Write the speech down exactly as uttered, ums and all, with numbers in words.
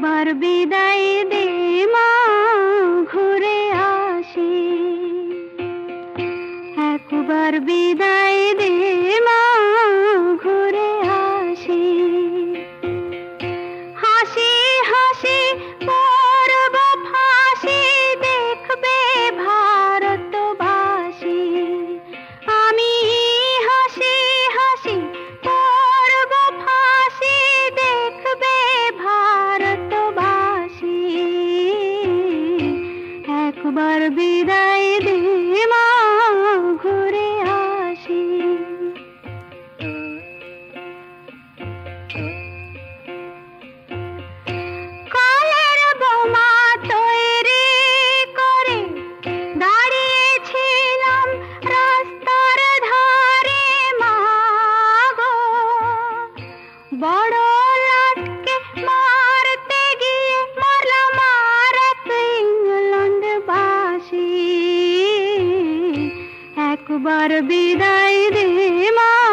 একবার বিদায় দে মা, ঘুরে আসি, একবার বিদায় দে মা, ঘুরে আসি, হাসি হাসি পরব ফাঁসি, দেখবে ভারতবাসী, আমি হাসি হাসি পরব ফাঁসি, দেখবে ভারতবাসী, একবার বিদায় দে মা, ঘুরে আসি। কালের বোমা তৈরি করে দাঁড়িয়েছিলাম রাস্তার ধারে মা গো, বড় লাটকে মারতে গিয়ে মরলাম ভারত ইংল্যান্ডবাসী, একবার বিদায় দে মা।